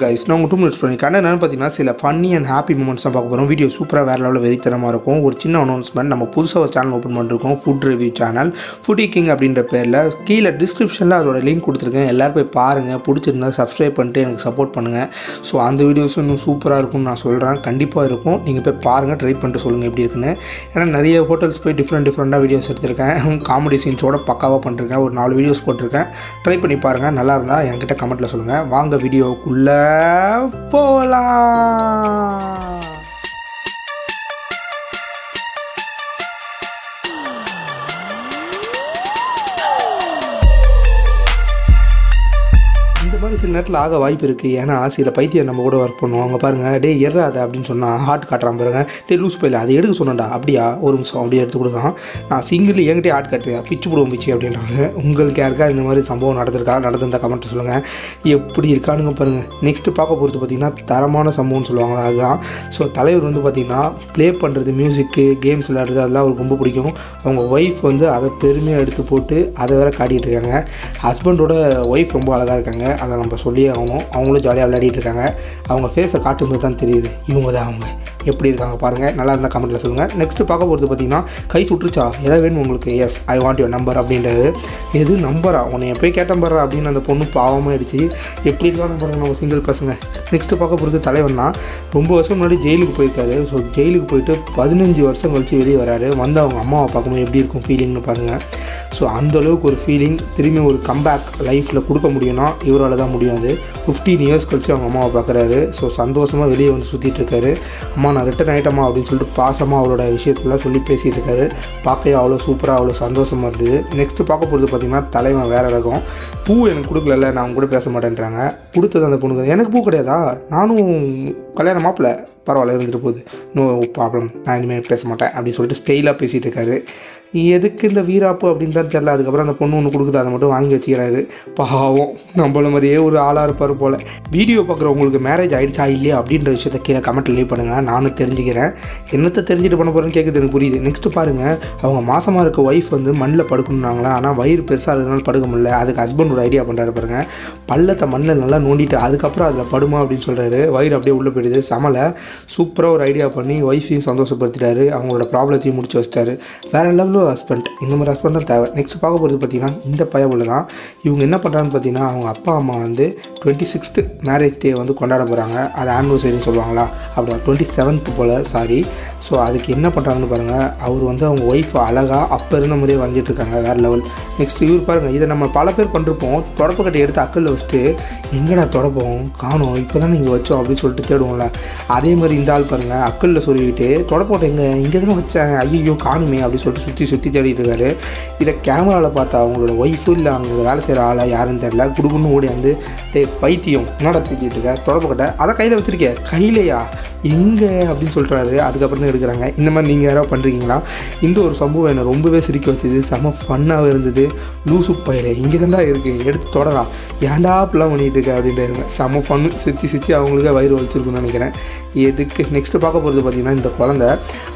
Guys நான் உங்கள் 2 minutes பண்ணியிருக்கேன். என்னென்னு பார்த்தீங்கன்னா சில ஃபன்னி அண்ட் ஹாப்பி மூமெண்ட்ஸ் தான் பார்க்க போகிறோம். வீடியோ சூப்பராக வேறு லெவலில் வெறித்தனமாக இருக்கும். ஒரு சின்ன அனௌன்ஸ்மெண்ட், நம்ம புதுசாக ஒரு சேனல் ஓப்பன் பண்ணிருக்கோம், food review channel foodie king அப்படின்ற பேரில். கீழே டிஸ்கிரிப்ஷனில் அதோட லிங்க் கொடுத்துருக்கேன், எல்லோரும் போய் பாருங்கள். பிடிச்சிருந்தா சப்ஸ்கிரைப் பண்ணிட்டு எனக்கு சப்போர்ட் பண்ணுங்கள். ஸோ அந்த வீடியோஸும் இன்னும் சூப்பராக இருக்கும்னு நான் சொல்கிறேன், கண்டிப்பாக இருக்கும். நீங்கள் போய் பாருங்கள், ட்ரை பண்ணிட்டு சொல்லுங்கள் எப்படி இருக்குன்னு. ஏன்னா நிறைய ஹோட்டல்ஸ் போய் டிஃப்ரெண்ட்டாக வீடியோஸ் எடுத்திருக்கேன், காமெடி சீன்ஸோட பக்காவாக பண்ணிருக்கேன். ஒரு 4 வீடியோஸ் போட்டிருக்கேன், ட்ரை பண்ணி பாருங்கள். நல்லா இருந்தால் என்கிட்ட கமெண்ட்டில் சொல்லுங்கள். வாங்க வீடியோக்குள்ளே போலாம். சில நேரத்தில் ஆக வாய்ப்பு இருக்குது. ஏன்னா சில பைத்தியம் நம்ம கூட ஒர்க் பண்ணுவோம். அவங்க பாருங்கள், டே ஏறாத அப்படின்னு சொன்னால் ஹார்ட் காட்டுறான் பாருங்க. டே லூஸ் போயில அதை எடுக்க சொன்னேன்டா, அப்படியா ஒரு நிமிஷம் அப்படியே எடுத்து கொடுக்கலாம், நான் சிங்கிள் என்கிட்டே ஹார்ட் காட்டுறேன், பிச்சு போடுவோம் பிச்சு அப்படின்றாங்க. உங்களுக்கு யாருக்கா இந்த மாதிரி சம்பவம் நடந்திருக்கா? நடந்திருந்தால் கமெண்ட் சொல்லுங்கள், எப்படி இருக்கானுங்க பாருங்கள். நெக்ஸ்ட்டு பார்க்க போகிறது பார்த்திங்கன்னா தரமான சம்பவம்னு சொல்லுவாங்களா, அதுதான். ஸோ தலைவர் வந்து பார்த்திங்கன்னா ப்ளே பண்ணுறது, மியூசிக்கு, கேம்ஸ் விளையாடுறது, அதெல்லாம் அவருக்கு ரொம்ப பிடிக்கும். அவங்க ஒய்ஃப் வந்து அதை பெருமையாக எடுத்து போட்டு அதை வேறு காட்டிகிட்டு இருக்காங்க. ஹஸ்பண்டோட ஒய்ஃப் ரொம்ப அழகாக இருக்காங்க, அதை நம்ம சொல்லி ஆகணும். அவங்களும் ஜாலியாக விளையாடிட்டு இருக்காங்க. அவங்க ஃபேஸை காட்டும்போது தான் தெரியுது இவங்க தான் அவங்க எப்படி இருக்காங்க பாருங்கள். நல்லா இருந்தால் கமெண்ட்டில் சொல்லுங்கள். நெக்ஸ்ட்டு பார்க்க போகிறது பார்த்திங்கன்னா கை சுற்றுச்சா எதாவது வேணும் உங்களுக்கு, yes I want your number அப்படின்றது. எது நம்பரா, உன்னை எப்போய் கேட்டேன் பாரு அப்படின்னு அந்த பொண்ணு பாவமாகிடுச்சு. எப்படி இருக்காங்க பாருங்கள் நம்ம சிங்கிள் பசங்க. நெக்ஸ்ட்டு பார்க்க போகிறது தலைவன்னா ரொம்ப வருஷம் முன்னாடி ஜெயிலுக்கு போயிருக்காரு. ஸோ ஜெயிலுக்கு போயிட்டு 15 வருஷம் கழித்து வெளியே வராரு. வந்து அவங்க அம்மாவை பார்க்கும்போது எப்படி இருக்கும் ஃபீலிங்னு பாருங்கள். ஸோ அந்தளவுக்கு ஒரு ஃபீலிங் திரும்பி ஒரு கம்பேக் லைஃப்பில் கொடுக்க முடியும்னா இவரால் தான் முடியும். அது 15 இயர்ஸ் கழித்து அவங்க அம்மாவை பார்க்குறாரு. ஸோ சந்தோஷமாக வெளியே வந்து சுற்றிட்டு இருக்காரு. அம்மா நான் ரிட்டர்ன் ஆகிட்டம்மா அப்படின்னு சொல்லிட்டு பாசமாக அவளோட விஷயத்தெல்லாம் சொல்லி பேசிகிட்டு இருக்காரு. பார்க்கவே அவ்வளோ சூப்பராக அவ்வளோ சந்தோஷமாக இருந்தது. நெக்ஸ்ட்டு பார்க்க போகிறது பார்த்திங்கன்னா தலைவன் வேறு ரகம். பூ எனக்கு கொடுக்கல, நான் அவங்க கூட பேச மாட்டேன்றாங்க. கொடுத்தது அந்த பொண்ணுக்கு, எனக்கு பூ கிடையாதா, நானும் கல்யாணம் மாப்பிள்ள, பரவாயில்ல இருந்துட்டு போகுது, நோ ப்ராப்ளம், நான் இனிமேல் பேச மாட்டேன் அப்படின்னு சொல்லிட்டு ஸ்டைலாக பேசிகிட்டு இருக்காரு. எதுக்கு இந்த வீராப்பு அப்படின்னு தான் தெரில. அதுக்கப்புறம் அந்த பொண்ணு ஒன்று கொடுக்குது, அதை மட்டும் வாங்கி வச்சுக்கிறாரு. பாவம் நம்மள மாதிரியே ஒரு ஆளாக இருப்பார் போல். வீடியோ பார்க்குறவங்களுக்கு மேரேஜ் ஆகிடுச்சா இல்லையா அப்படின்ற விஷயத்த கீழே கமெண்ட்டில் லீவ் பண்ணுங்கள், நானும் தெரிஞ்சுக்கிறேன். என்னத்தை தெரிஞ்சுட்டு பண்ண போகிறேன்னு கேட்குறது எனக்கு புரியுது. நெக்ஸ்ட்டு பாருங்கள், அவங்க மாசமாக இருக்க ஒய்ஃப் வந்து மண்ணில் படுக்கணுன்னாங்களா, ஆனால் வயிறு பெருசாக இருக்கிறதுனால படுக்க முடியல. அதுக்கு ஹஸ்பண்ட் ஒரு ஐடியா பண்ணுறாரு பாருங்கள், பள்ளத்தை மண்ணில் நல்லா நோண்டிட்டு அதுக்கப்புறம் அதில் படுமா அப்படின்னு சொல்கிறாரு. வயிறு அப்படியே உள்ளே போயிடுது. சமலை சூப்பராக ஒரு ஐடியா பண்ணி ஒய்ஃபையும் சந்தோஷப்படுத்திட்டாரு, அவங்களோட ப்ராப்ளத்தையும் முடிச்சு வச்சிட்டாரு. வேறு லெவலில் ஹஸ்பண்ட், இந்த மாதிரி ஹஸ்பண்ட் தான் தேவை. நெக்ஸ்ட் பார்க்க போகிறது பார்த்திங்கன்னா இந்த பயவுல தான். இவங்க என்ன பண்ணுறான்னு பார்த்திங்கன்னா அவங்க அப்பா அம்மா வந்து 26th மேரேஜ் டே வந்து கொண்டாட போகிறாங்க. அது ஆனிவர்சரின்னு சொல்லுவாங்களா, அப்படியா 27th போல், சாரி. ஸோ அதுக்கு என்ன பண்ணுறாங்கன்னு பாருங்கள், அவர் வந்து அவங்க ஒய்ஃப் அழகாக அப்போ இருந்த மாதிரியே வந்துட்டு இருக்காங்க, வேறு லெவல். நெக்ஸ்ட் இவர் பாருங்கள், இதை நம்ம பல பேர் பண்ணிருப்போம், தொடப்பு கட்டை எடுத்து அக்கலில் வச்சுட்டு எங்கடா தொடப்போம் காணும், இப்போ தான் நீங்கள் வச்சோம் அப்படின்னு சொல்லிட்டு தேடுவோம்ல. அதே மாதிரி இந்த ஆள் பாருங்கள், அக்கலில் சொல்லிக்கிட்டு தொடப்போட்டை இங்கே தானே வச்சேன், ஐயோ காணுமே அப்படின்னு சொல்லிட்டு சுற்றி சுற்றி தேடிட்டு இருக்காரு. இதை கேமராவில் பார்த்தா அவங்களோட ஒய்ஃபு இல்லை அவங்க வேலை செய்கிற ஆளா யாருன்னு தெரில, குடும்பன்னு ஓடி வந்து டே பைத்தியம் என்னடா தூக்கிட்டு இருக்க, தொடப்பக்கட்டை அதை கையில் வச்சுருக்கேன், கையிலையா எங்கே அப்படின்னு சொல்கிறாரு. அதுக்கப்புறம் தான் எடுக்கிறாங்க. இந்த மாதிரி நீங்கள் யாராவது பண்ணுறீங்களா? இந்த ஒரு சம்பவம் என்னை ரொம்பவே சிரிக்க வச்சுது, செம ஃபன்னாகவே இருந்தது. லூசு பயில இங்கே தாண்டா இருக்குது, எடுத்து தொடலாம், ஏன்டா அப்படிலாம் பண்ணிகிட்டு இருக்கேன் அப்படின்ட்டு இருந்தேன். செம ஃபன்னு, சிரிச்சு சிரிச்சு அவங்களுக்கே வயிறு வலிச்சிருக்குன்னு நினைக்கிறேன். எதுக்கு நெக்ஸ்ட்டு பார்க்க போகிறது பார்த்திங்கன்னா இந்த குழந்தை,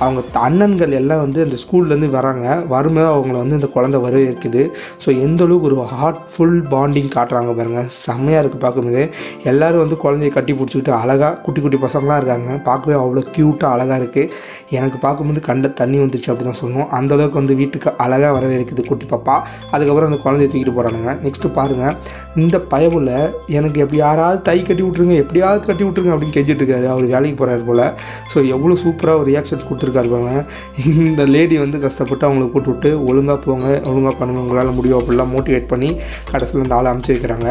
அவங்க அண்ணன்கள் எல்லாம் வந்து அந்த ஸ்கூல்லேருந்து வராங்க, வரும்போது அவங்கள வந்து இந்த குழந்தை வரவேற்குது. ஸோ எந்தளவுக்கு ஒரு ஹார்ட்ஃபுல் பாண்டிங் காட்டுறாங்க பாருங்கள், செம்மையாக இருக்குது பார்க்கும்போது. எல்லோரும் வந்து குழந்தைய கட்டி பிடிச்சிக்கிட்டு அழகாக குட்டி குட்டி பசங்களாக இருக்காங்க, பார்க்கவே அவ்வளோ க்யூட்டாக அழகாக இருக்குது. எனக்கு பார்க்கும்போது கண்ணில் தண்ணி வந்துச்சு அப்படி தான் சொன்னோம். அந்தளவுக்கு வந்து வீட்டுக்கு அழகாக வரவேற்குது குட்டி பாப்பா. அதுக்கப்புறம் அந்த குழந்தைய தூக்கிட்டு போகிறானுங்க. நெக்ஸ்ட்டு பாருங்கள், இந்த பயவுல எனக்கு எப்படி யாராவது தை கட்டி விட்ருங்க, எப்படியாவது கட்டி விட்ருங்க அப்படின்னு கெஞ்சிட்டு இருக்காரு. அவர் வேலைக்கு போகிறாரு போல். ஸோ எவ்வளோ சூப்பராக ஒரு ரியாக்ஷன்ஸ் கொடுத்துருக்காரு பாருங்க. இந்த லேடி வந்து கஷ்டப்பட்டு அவங்களை கூட்டு விட்டு ஒழுங்காக போங்க, ஒழுங்காக பண்ணுங்க, உங்களால் முடியும் அப்படிலாம் மோட்டிவேட் பண்ணி கடைசியில் அந்த ஆளை அனுப்பிச்சு வைக்கிறாங்க.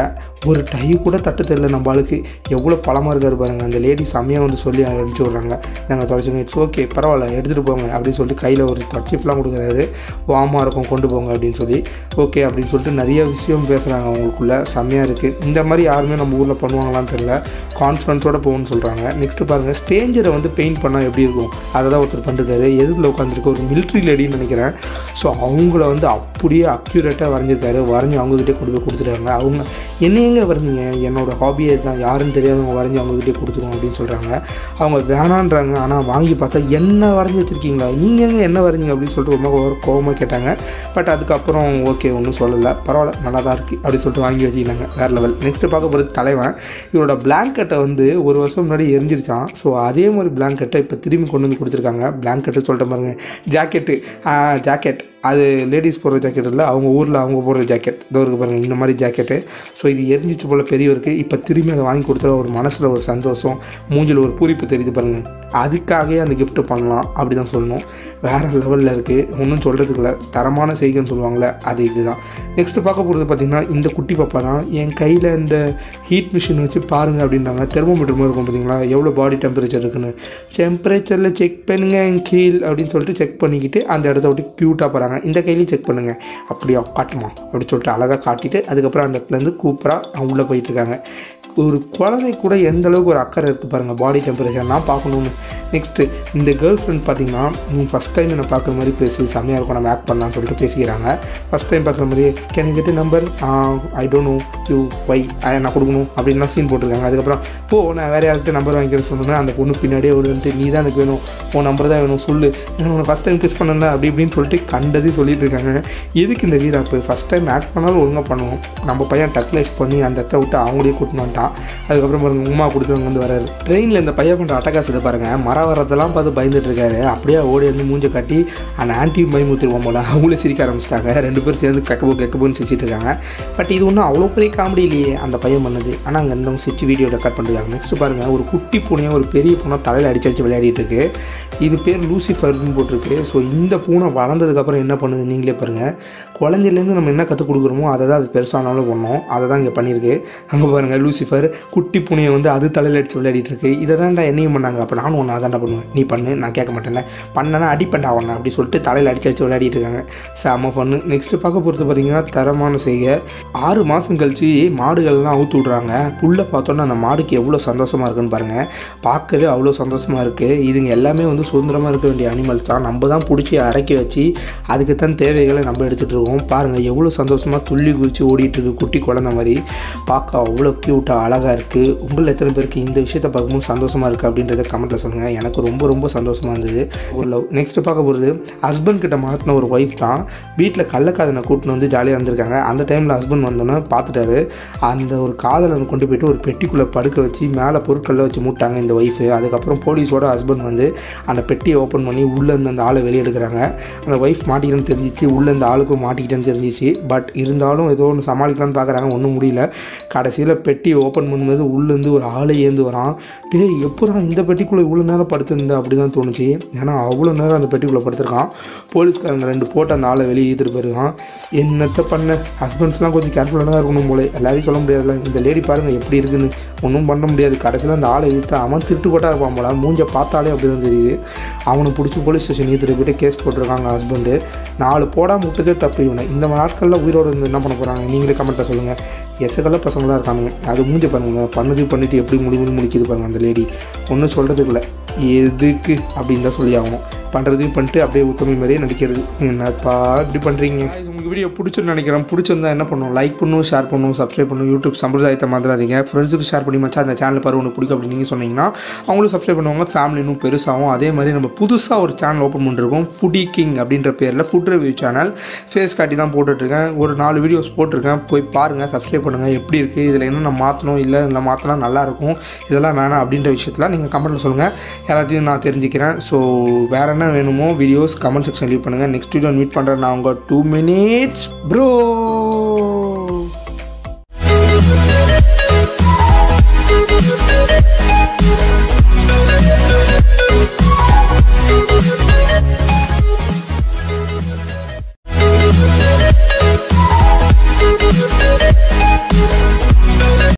ஒரு டை கூட தட்டு தெரியல நம்ம ஆளுக்கு, எவ்வளோ பழமாக இருக்காரு பாருங்கள். அந்த லேடி செம்மையாக வந்து சொல்லி அனுப்பிச்சி விட்றாங்க, நாங்கள் தொலைச்சிங்க, இட்ஸ் ஓகே பரவாயில்ல எடுத்துகிட்டு போங்க அப்படின்னு சொல்லிட்டு கையில் ஒரு தச்சிப்லாம் கொடுக்குறாரு, வாமாக இருக்கும் கொண்டு போங்க அப்படின்னு சொல்லி, ஓகே அப்படின்னு சொல்லிட்டு நிறைய விஷயம் பேசுகிறாங்க அவங்களுக்குள்ளே. செம்மையாக இருக்குது. இந்த மாதிரி யாருமே நம்ம ஊரில் பண்ணுவாங்களான்னு தெரியல, கான்ஃபிடன்ஸோடு போகணும்னு சொல்கிறாங்க. நெக்ஸ்ட்டு பாருங்கள், ஸ்டேஞ்சரை வந்து பெயிண்ட் பண்ணால் எப்படி இருக்கும் அதை தான் ஒருத்தர் பண்ணிருக்காரு. எதிரில் உட்காந்துருக்கு ஒரு மிலிட்ரி லேடின்னு நினைக்கிறேன், ஸோ அவங்கள வந்து அப்படியே அக்யூரேட்டாக வரைஞ்சிருக்காரு, வரைஞ்சி அவங்கக்கிட்டே கொண்டு போய் கொடுத்துட்டாங்க. அவங்க என்னங்க வரைஞ்சிங்க, என்னோடய ஹாபியை தான், யாருன்னு தெரியாதவங்க வரைஞ்சி அவங்கக்கிட்டே கொடுத்துருவோம் அப்படின்னு சொல்கிறாங்க. அவங்க வேணான்றாங்க. ஆனால் வாங்கி பார்த்தா என்ன வரைஞ்சி வச்சுருக்கீங்களா, நீங்கள் எங்கே என்ன வரைஞ்சிங்க அப்படின்னு சொல்லிட்டு ரொம்ப கோவமாக கேட்டாங்க. பட் அதுக்கப்புறம் ஓகே ஒன்றும் சொல்லலை, பரவாயில்ல நல்லா தான் இருக்குது அப்படின்னு சொல்லிட்டு வாங்கி வச்சுக்கினாங்க. வேறு லெவல். நெக்ஸ்ட்டு பார்க்க போகிறது தலைவன். இவரோட பிளாங்கெட்டை வந்து ஒரு வருஷம் முன்னாடி எரிஞ்சிருக்கான். ஸோ அதே மாதிரி பிளாங்கெட்டை இப்போ திரும்பி கொண்டு வந்து கொடுத்துருக்காங்க. பிளாங்கெட்டு சொல்லிட்டு பாருங்கள், ஜாக்கெட்டு ஜாக்கெட் அது லேடிஸ் போடுற ஜாக்கெட் இல்லை, அவங்க ஊரில் அவங்க போடுற ஜாக்கெட் இதோ இருக்குது பாருங்கள், இந்த மாதிரி ஜாக்கெட்டு. ஸோ இது எரிஞ்சிச்சு போல் பெரியவருக்கு இப்போ திரும்பி அதை வாங்கி கொடுத்தா ஒரு மனசில் ஒரு சந்தோஷம், மூஞ்சில் ஒரு பூரிப்பு தெரியுது பாருங்கள். அதுக்காகவே அந்த கிஃப்ட் பண்ணலாம் அப்படி தான் சொல்லணும். வேறு லெவலில் இருக்குது, ஒன்றும் சொல்கிறதுக்கு இல்லை, தரமான செய்கைன்னு சொல்லுவாங்கள்ல அது இதுதான். நெக்ஸ்ட்டு பார்க்க போகிறது பார்த்திங்கன்னா இந்த குட்டி பாப்பா தான். என் கையில் இந்த ஹீட் மிஷின் வச்சு பாருங்கள் அப்படின்றாங்க. தெர்மோமீட்டர் மாதிரி இருக்கும் பார்த்திங்களா, எவ்வளோ பாடி டெம்பரேச்சர் இருக்குன்னு. டெம்பரேச்சரில் செக் பண்ணுங்க கீழ் அப்படின்னு சொல்லிட்டு செக் பண்ணிக்கிட்டு அந்த இடத்த விட்டு க்யூட்டாக போகிறாங்க. இந்த கையிலையும் செக் பண்ணுங்கள் அப்படியா காட்டுமா அப்படின்னு சொல்லிட்டு அழகாக காட்டிட்டு அதுக்கப்புறம் அந்த இடத்துலேருந்து கூப்பராக உள்ளே போயிட்டுருக்காங்க. ஒரு குழந்தை கூட எந்த அளவுக்கு ஒரு அக்கறை இருக்குது பாருங்கள், பாடி டெம்பரேச்சர்லாம் பார்க்கணுன்னு. நெக்ஸ்ட்டு இந்த கேர்ள் ஃப்ரெண்ட் பார்த்திங்கன்னா, நீ ஃபஸ்ட் டைம் என்னை பார்க்குற மாதிரி பேசி செம்மையாக இருக்கும், நம்ம ஆக்ட் பண்ணலாம்னு சொல்லிட்டு பேசிக்கிறாங்க. ஃபஸ்ட் டைம் பார்க்குற மாதிரி can you get a number, I don't know you why நான் கொடுக்கணும் அப்படின்லாம் சீன் போட்டிருக்காங்க. அதுக்கப்புறம் போ நான் வேறு யார்கிட்ட நம்பர் வாங்கிக்கிறேன்னு சொன்னோன்னா அந்த பொண்ணு பின்னாடியே வந்துட்டு நீ தான் எனக்கு வேணும், உன் நம்பர் தான் வேணும் சொல்லு, ஏன்னா உன்னை ஃபஸ்ட் டைம் கிஸ் பண்ணல அப்படி இப்படின்னு சொல்லிட்டு கண்டது சொல்லிட்டு இருக்காங்க. எதுக்கு இந்த வீராப்பு, ஃபஸ்ட் டைம் ஆக்ட் பண்ணாலும் ஒழுங்காக பண்ணுவோம். நம்ம பையன் டக்லைஸ் பண்ணி அந்த இடத்த விட்டு அவங்களையும் கூட்டினான்ட்டான். அதுக்கப்புறம் பாருங்க உமா கொடுத்தவங்க வந்து வராரு ட்ரெயினில். இந்த பையன் பண்ணுற அட்டகாசத்தை பாருங்க, மரம் வரதெல்லாம் பார்த்து பயந்துட்டு இருக்காரு. அப்படியே ஓடி வந்து மூஞ்ச கட்டி அந்த ஆன்டியும் பயமுத்திருவோம் போல. அவங்களே சிரிக்க ஆரம்பிச்சிட்டாங்க. ரெண்டு பேரும் சேர்ந்து கெக்கப்போன்னு சிரிச்சிட்டு இருக்காங்க. பட் இது ஒன்றும் அவ்வளோ பெரிய காமெடி இல்லையே அந்த பையன் பண்ணது. ஆனால் அங்கே இருந்தவங்க சிரிச்சு வீடியோ ரெக்கார்ட் பண்ணுறாங்க. நெக்ஸ்ட் பாருங்க, ஒரு குட்டி பூனையை ஒரு பெரிய பூனை தலையில் அடிச்சு அடிச்சு விளையாடிட்டு இருக்கு. இது பேர் லூசிஃபர்னு போட்டிருக்கு. ஸோ இந்த பூனை வளர்ந்ததுக்கப்புறம் என்ன பண்ணுது நீங்களே பாருங்க. குழந்தையிலேருந்து நம்ம என்ன கற்றுக் கொடுக்குறோமோ அதை தான் அது பெருசானாலும் பண்ணோம். அதை தான் இங்கே பண்ணியிருக்கு. அங்கே பாருங்க லூசிஃபர் குட்டி பூனையை வந்து அது தலையில் அடிச்சு விளையாடிட்டு இருக்கு. இதை தான்டா என்னையும் பண்ணாங்க, அப்போ நானும் ஒன்றா தான்டா பண்ணுவேன், நீ பண்ணு நான் கேட்க மாட்டேன்ல, பண்ணனா அடிப்பண்டா ஒன்று அப்படி சொல்லிட்டு தலையில் அடிச்சு அடிச்சு விளையாடிட்டு இருக்காங்க. செம ஃபன்னு. நெக்ஸ்ட் பார்க்க பொறுத்து பார்த்தீங்கன்னா தரமான செய்கை. 6 மாதம் கழிச்சு மாடுகள்லாம் அவுத்து விட்றாங்க. புல்லை பார்த்தோன்னா அந்த மாடுக்கு எவ்வளோ சந்தோஷமாக இருக்குன்னு பாருங்க, பார்க்கவே அவ்வளோ சந்தோஷமாக இருக்குது. இதுங்க எல்லாமே வந்து சுதந்திரமாக இருக்க வேண்டிய அனிமல்ஸ் தான். நம்ம தான் பிடிச்சி அடக்கி வச்சு அதுக்குத்தான் தேவைகளை நம்ம எடுத்துகிட்டு இருக்கோம். பாருங்கள் எவ்வளோ சந்தோஷமாக துள்ளி குளிச்சு ஓடிட்டு இருக்கு குட்டி குழந்தை மாதிரி. பார்க்க அவ்வளோ க்யூட்டாக அழகாக இருக்குது. உங்கள் எத்தனை பேருக்கு இந்த விஷயத்தை பார்க்கும்போது சந்தோஷமாக இருக்குது அப்படின்றத கமெண்ட்டில் சொல்லுங்கள். எனக்கு ரொம்ப ரொம்ப சந்தோஷமாக இருந்தது ஒரு லவ். நெக்ஸ்ட் பார்க்க போகிறது ஹஸ்பண்ட் கிட்ட மாற்றின ஒரு ஒய்ஃப் தான். வீட்டில் கள்ளக்காதனை கூட்டின்னு வந்து ஜாலியாக இருந்திருக்காங்க. அந்த டைமில் ஹஸ்பண்ட் வந்தோன்னே பார்த்துட்டாரு. அந்த ஒரு காதலனை கொண்டு போய்ட்டு ஒரு பெட்டிக்குள்ளே படுக்க வச்சு மேலே பொருட்கள்லாம் வச்சு மூட்டாங்க இந்த ஒய்ஃபு. அதுக்கப்புறம் போலீஸோட ஹஸ்பண்ட் வந்து அந்த பெட்டியை ஓப்பன் பண்ணி உள்ளேருந்து அந்த ஆளை வெளியெடுக்கிறாங்க. அந்த ஒய்ஃப் மாட்டிக்கிட்டேன்னு தெரிஞ்சிச்சு, உள்ளே அந்த ஆளுக்கும் மாட்டிக்கிட்டேன்னு தெரிஞ்சிச்சு. பட் இருந்தாலும் ஏதோ ஒன்று சமாளிக்கலான்னு பார்க்குறாங்க, ஒன்றும் முடியல. கடைசியில் பெட்டியை ஓப்பன் பண்ணும்போது உள்ளேருந்து ஒரு ஆளை ஏந்து வரான். டே எப்போதான் இந்த பெட்டிக்குள்ளே இவ்வளோ நேரம் படுத்திருந்தா அப்படி தான் தோணுச்சு. ஏன்னா அவ்வளோ நேரம் அந்த பெட்டிக்குள்ளே படுத்திருக்கான். போலீஸ்காரங்க 2 போட்டு அந்த ஆளை வெளியே ஏற்றிட்டு போயிருக்கான். என்னத்தை பண்ண, ஹஸ்பண்ட்ஸ்லாம் கொஞ்சம் கேர்ஃபுல்லாக தான் இருக்கணும் போல. எல்லாரையும் சொல்ல முடியாதுல்ல. இந்த லேடி பாருங்கள் எப்படி இருக்குன்னு, ஒன்றும் பண்ண முடியாது. கடைசியில் அந்த ஆளை ஏற்று அவன் திருட்டுக்கோட்டாக இருப்பான் போல, மூஞ்சை பார்த்தாலே அப்படி தான் தெரியுது. அவனை பிடிச்சி போலீஸ் ஸ்டேஷன் ஏற்றிட்டு போய்ட்டு கேஸ் போட்டிருக்காங்க ஹஸ்பண்டு. 4 போடாமல் விட்டுதே தப்பு இவனை. இந்த நாட்களில் உயிரோடு இருந்து என்ன பண்ண போகிறாங்க நீங்களே கமெண்ட்டில் சொல்லுங்கள். எசக்கல்ல பசங்களாக இருக்கானுங்க. அது மூஞ்சி பாருங்கள், பண்ணிட்டு எப்படி முடிக்குது பாருங்கள் அந்த லேடி. ஒன்றும் சொல்கிறதுக்குள்ள எதுக்கு அப்படின்னு தான் சொல்லி ஆகணும். பண்ணுறதையும் பண்ணிட்டு அப்படியே உத்தமி மாதிரியே நடிக்கிறது. என்னப்பா இப்படி பண்ணுறீங்க. உங்களுக்கு வீடியோ பிடிச்சுன்னு நினைக்கிறேன். பிடிச்சிருந்தா என்ன பண்ணுவோம், லைக் பண்ணும், ஷேர் பண்ணும், சப்ஸ்கிரைப் பண்ணும். யூடியூப் சம்பிரதாயத்தை மாதிராதீங்க. ஃப்ரெண்ட்ஸுக்கு ஷேர் பண்ணி மச்சா அந்த சேனல் பாரு ஒன்று பிடிக்கும் அப்படின்னு நீங்கள் சொன்னீங்கன்னா அவங்களும் சப்ஸ்கிரைப் பண்ணுவாங்க. ஃபேமிலி இன்னும் பெருசாகும். அதே மாதிரி நம்ம புதுசாக ஒரு சேனல் ஓப்பன் பண்ணிருக்கோம், ஃபுடி கிங் அப்படின்ற பேரில் ஃபுட் ரிவ்யூ சேனல். ஃபேஸ் காட்டி தான் போட்டுட்ருக்கேன். ஒரு 4 வீடியோஸ் போட்டிருக்கேன், போய் பாருங்கள், சப்ஸ்கிரைப் பண்ணுங்கள். எப்படி இருக்குது, இதில் என்ன நம்ம மாற்றணும், இல்லை இதில் மாற்றினா நல்லாயிருக்கும், இதெல்லாம் வேணாம் அப்படின்ற விஷயத்தில் நீங்கள் கமெண்ட்டில் சொல்லுங்கள். எல்லாத்தையும் நான் தெரிஞ்சுக்கிறேன். ஸோ வேறு என்ன வேணுமோ வீடியோஸ் கமெண்ட் செக்ஷன் லீவ் பண்ணுங்கள். நெக்ஸ்ட் வீடியோ மீட் பண்ணுறேன் நான் உங்கள் 2 minutes bro.